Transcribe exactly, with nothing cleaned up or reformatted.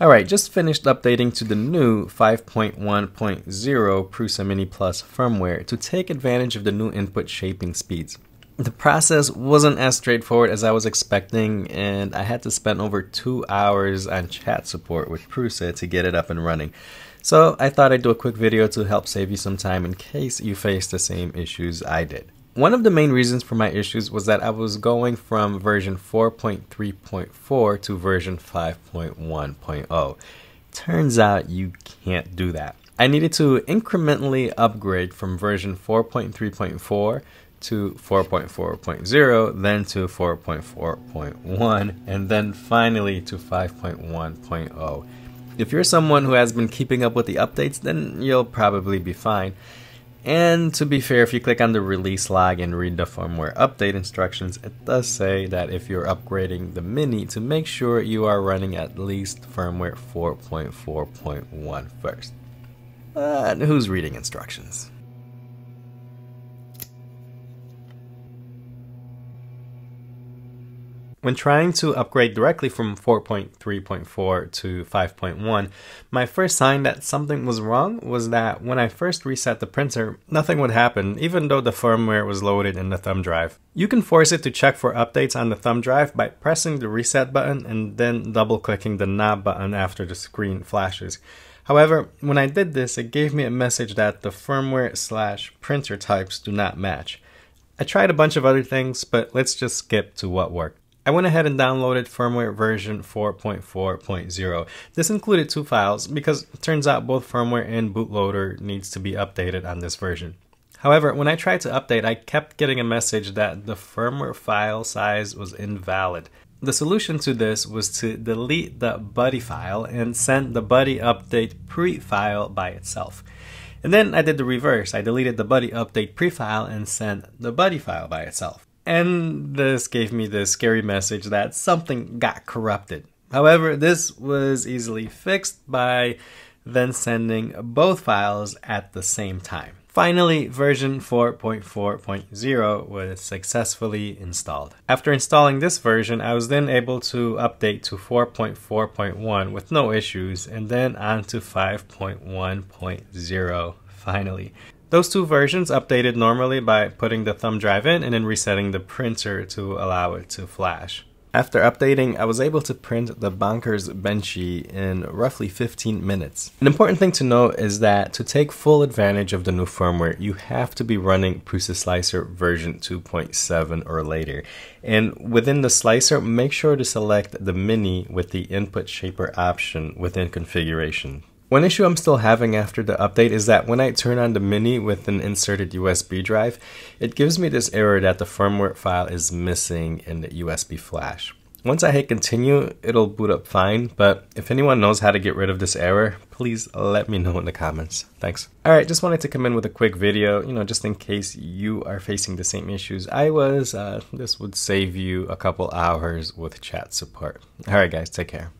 Alright, just finished updating to the new five point one point zero Prusa Mini Plus firmware to take advantage of the new input shaping speeds. The process wasn't as straightforward as I was expecting, and I had to spend over two hours on chat support with Prusa to get it up and running. So I thought I'd do a quick video to help save you some time in case you face the same issues I did. One of the main reasons for my issues was that I was going from version four point three point four to version five point one point zero. Turns out you can't do that. I needed to incrementally upgrade from version four point three point four to four point four point zero, then to four point four point one, and then finally to five point one point zero. If you're someone who has been keeping up with the updates, then you'll probably be fine. And to be fair, if you click on the release log and read the firmware update instructions, it does say that if you're upgrading the Mini, to make sure you are running at least firmware four point four point one first. But who's reading instructions? When trying to upgrade directly from four point three point four to five point one, my first sign that something was wrong was that when I first reset the printer, nothing would happen, even though the firmware was loaded in the thumb drive. You can force it to check for updates on the thumb drive by pressing the reset button and then double-clicking the knob button after the screen flashes. However, when I did this, it gave me a message that the firmware slash printer types do not match. I tried a bunch of other things, but let's just skip to what worked. I went ahead and downloaded firmware version four point four point zero. This included two files because it turns out both firmware and bootloader needs to be updated on this version. However, when I tried to update, I kept getting a message that the firmware file size was invalid. The solution to this was to delete the buddy file and send the buddy update pre-file by itself. And then I did the reverse. I deleted the buddy update pre-file and sent the buddy file by itself. And this gave me the scary message that something got corrupted. However, this was easily fixed by then sending both files at the same time. Finally, version four point four point zero was successfully installed. After installing this version, I was then able to update to four point four point one with no issues, and then on to five point one point zero finally. Those two versions updated normally by putting the thumb drive in and then resetting the printer to allow it to flash. After updating, I was able to print the Bonkers Benchy in roughly fifteen minutes. An important thing to note is that to take full advantage of the new firmware, you have to be running Prusa Slicer version two point seven or later. And within the slicer, make sure to select the Mini with the Input Shaper option within configuration. One issue I'm still having after the update is that when I turn on the Mini with an inserted U S B drive, it gives me this error that the firmware file is missing in the U S B flash. Once I hit continue, it'll boot up fine, but if anyone knows how to get rid of this error, please let me know in the comments. Thanks. Alright, just wanted to come in with a quick video, you know, just in case you are facing the same issues I was. Uh, this would save you a couple hours with chat support. Alright guys, take care.